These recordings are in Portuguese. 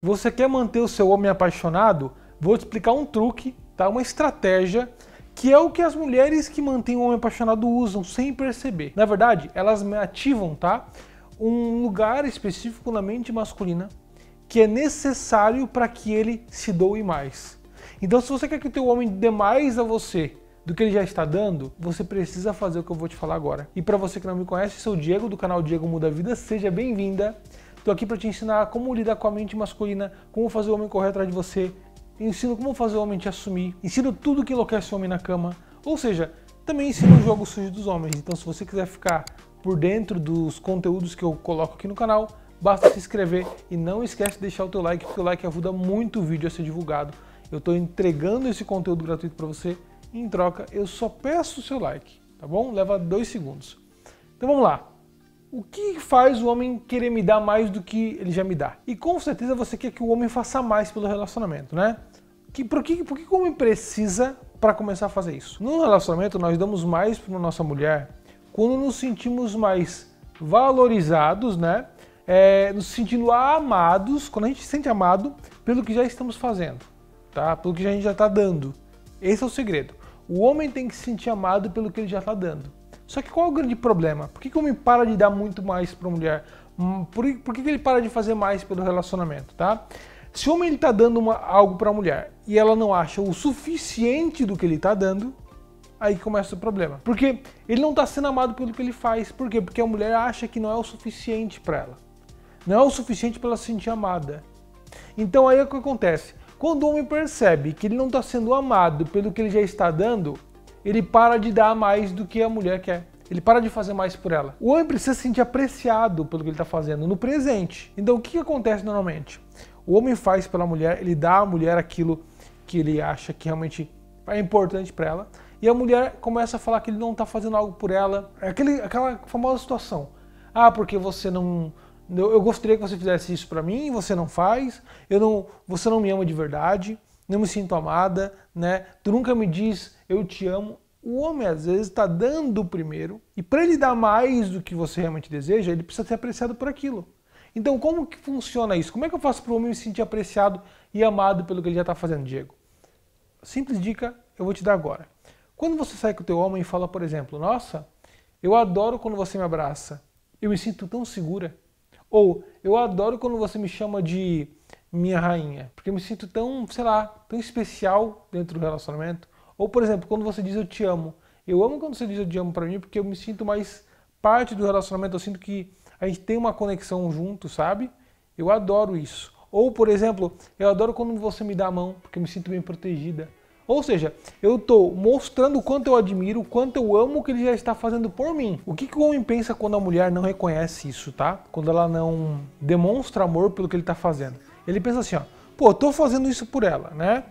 Você quer manter o seu homem apaixonado? Vou te explicar um truque, tá? Uma estratégia, que é o que as mulheres que mantêm o homem apaixonado usam sem perceber. Na verdade, elas ativam, tá? Um lugar específico na mente masculina que é necessário para que ele se doe mais. Então, se você quer que o teu homem dê mais a você do que ele já está dando, você precisa fazer o que eu vou te falar agora. E para você que não me conhece, sou o Diego do canal Diego Muda a Vida, seja bem-vinda. Estou aqui para te ensinar como lidar com a mente masculina, como fazer o homem correr atrás de você, ensino como fazer o homem te assumir, ensino tudo que enlouquece o homem na cama, ou seja, também ensino o jogo sujo dos homens. Então, se você quiser ficar por dentro dos conteúdos que eu coloco aqui no canal, basta se inscrever e não esquece de deixar o teu like, porque o like ajuda muito o vídeo a ser divulgado. Eu estou entregando esse conteúdo gratuito para você, em troca eu só peço o seu like, tá bom? Leva 2 segundos. Então vamos lá. O que faz o homem querer me dar mais do que ele já me dá? E com certeza você quer que o homem faça mais pelo relacionamento, né? Por que o homem precisa para começar a fazer isso? No relacionamento nós damos mais para nossa mulher quando nos sentimos mais valorizados, né? Nos sentindo amados, quando a gente se sente amado pelo que já estamos fazendo, tá? Pelo que a gente já está dando. Esse é o segredo. O homem tem que se sentir amado pelo que ele já está dando. Só que qual é o grande problema? Por que o homem para de dar muito mais para a mulher? Por que ele para de fazer mais pelo relacionamento, tá? Se o homem está dando algo para a mulher e ela não acha o suficiente do que ele está dando, aí começa o problema. Porque ele não está sendo amado pelo que ele faz. Por quê? Porque a mulher acha que não é o suficiente para ela. Não é o suficiente para ela se sentir amada. Então aí é o que acontece. Quando o homem percebe que ele não está sendo amado pelo que ele já está dando, ele para de dar mais do que a mulher quer. Ele para de fazer mais por ela. O homem precisa se sentir apreciado pelo que ele está fazendo no presente. Então o que acontece normalmente? O homem faz pela mulher, ele dá à mulher aquilo que ele acha que realmente é importante para ela. E a mulher começa a falar que ele não está fazendo algo por ela. Aquela famosa situação. Ah, porque você não... Eu gostaria que você fizesse isso pra mim, você não faz, você não me ama de verdade, não me sinto amada, né? Tu nunca me diz eu te amo. O homem às vezes tá dando primeiro, e para ele dar mais do que você realmente deseja, ele precisa ser apreciado por aquilo. Então como que funciona isso? Como é que eu faço pro homem me sentir apreciado e amado pelo que ele já tá fazendo, Diego? Simples dica eu vou te dar agora. Quando você sai com o teu homem e fala, por exemplo, nossa, eu adoro quando você me abraça, eu me sinto tão segura. Ou, eu adoro quando você me chama de minha rainha, porque eu me sinto tão, sei lá, tão especial dentro do relacionamento. Ou, por exemplo, quando você diz eu te amo. Eu amo quando você diz eu te amo pra mim, porque eu me sinto mais parte do relacionamento, eu sinto que a gente tem uma conexão junto, sabe? Eu adoro isso. Ou, por exemplo, eu adoro quando você me dá a mão, porque eu me sinto bem protegida. Ou seja, eu tô mostrando o quanto eu admiro, o quanto eu amo o que ele já está fazendo por mim. O que o homem pensa quando a mulher não reconhece isso, tá? Quando ela não demonstra amor pelo que ele está fazendo. Ele pensa assim, ó, pô, eu tô fazendo isso por ela, né?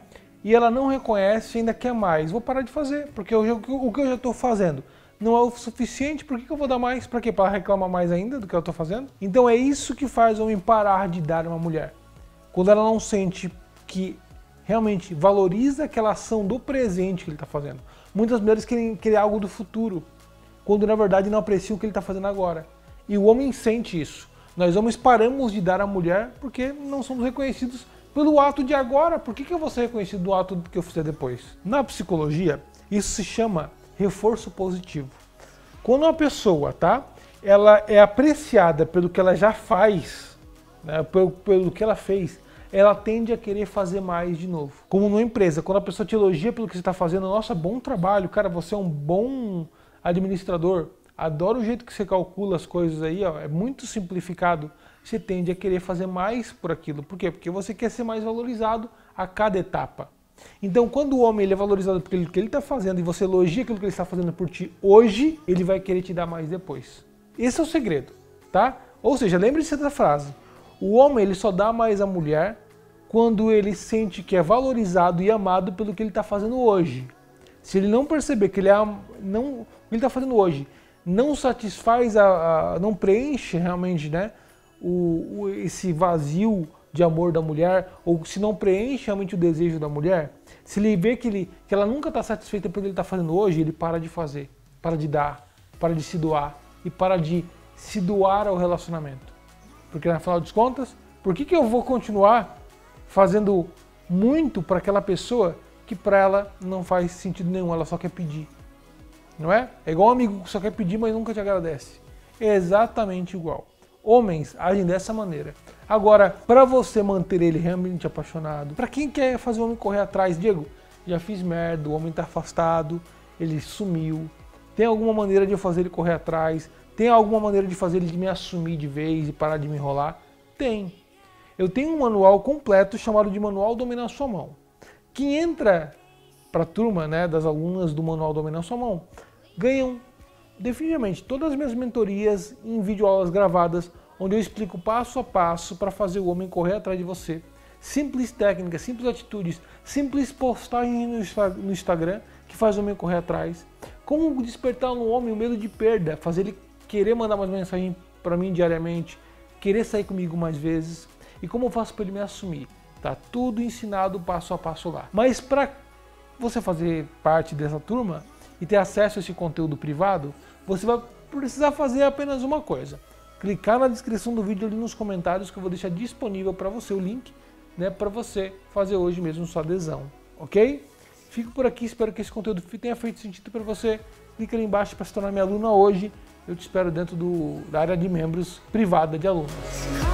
E ela não reconhece, ainda quer mais. Vou parar de fazer, porque o que eu já estou fazendo não é o suficiente. Por que eu vou dar mais? Pra quê? Pra reclamar mais ainda do que eu tô fazendo? Então é isso que faz o homem parar de dar a uma mulher. Quando ela não sente que... realmente valoriza aquela ação do presente que ele está fazendo. Muitas mulheres querem criar algo do futuro, quando na verdade não apreciam o que ele está fazendo agora. E o homem sente isso. Nós homens paramos de dar à mulher porque não somos reconhecidos pelo ato de agora. Por que eu vou ser reconhecido do ato que eu fizer depois? Na psicologia, isso se chama reforço positivo. Quando uma pessoa, tá, ela é apreciada pelo que ela já faz, né, pelo que ela fez, ela tende a querer fazer mais de novo. Como numa empresa, quando a pessoa te elogia pelo que você está fazendo, nossa, bom trabalho, cara, você é um bom administrador, adoro o jeito que você calcula as coisas aí, ó, é muito simplificado, você tende a querer fazer mais por aquilo. Por quê? Porque você quer ser mais valorizado a cada etapa. Então, quando o homem ele é valorizado pelo que ele está fazendo e você elogia aquilo que ele está fazendo por ti hoje, ele vai querer te dar mais depois. Esse é o segredo, tá? Ou seja, lembre-se da frase. O homem ele só dá mais à mulher quando ele sente que é valorizado e amado pelo que ele está fazendo hoje. Se ele não perceber que o que ele está fazendo hoje não satisfaz, não preenche realmente, né, esse vazio de amor da mulher, ou se não preenche realmente o desejo da mulher, se ele vê que ela nunca está satisfeita pelo que ele está fazendo hoje, ele para de fazer, para de dar, para de se doar e para de se doar ao relacionamento. Porque, no final das contas, Por que eu vou continuar fazendo muito para aquela pessoa que para ela não faz sentido nenhum, ela só quer pedir? Não é? É igual um amigo que só quer pedir, mas nunca te agradece. É exatamente igual. Homens agem dessa maneira. Agora, para você manter ele realmente apaixonado, para quem quer fazer o homem correr atrás, Diego, já fiz merda, o homem está afastado, ele sumiu, tem alguma maneira de eu fazer ele correr atrás? Tem alguma maneira de fazer ele me assumir de vez e parar de me enrolar? Tem. Eu tenho um manual completo chamado de Manual Dominar Sua Mão. Quem entra para a turma, né, das alunas do Manual Dominar Sua Mão, ganham definitivamente todas as minhas mentorias em videoaulas gravadas, onde eu explico passo a passo para fazer o homem correr atrás de você. Simples técnicas, simples atitudes, simples postagens no Instagram que faz o homem correr atrás. Como despertar no homem o medo de perda, fazer ele querer mandar mais mensagem para mim diariamente, querer sair comigo mais vezes. E como eu faço para ele me assumir? Tá tudo ensinado passo a passo lá. Mas para você fazer parte dessa turma e ter acesso a esse conteúdo privado, você vai precisar fazer apenas uma coisa: clicar na descrição do vídeo ali nos comentários, que eu vou deixar disponível para você o link, né, para você fazer hoje mesmo sua adesão, ok? Fico por aqui, espero que esse conteúdo tenha feito sentido para você. Clica ali embaixo para se tornar minha aluna hoje. Eu te espero dentro da área de membros privada de alunos.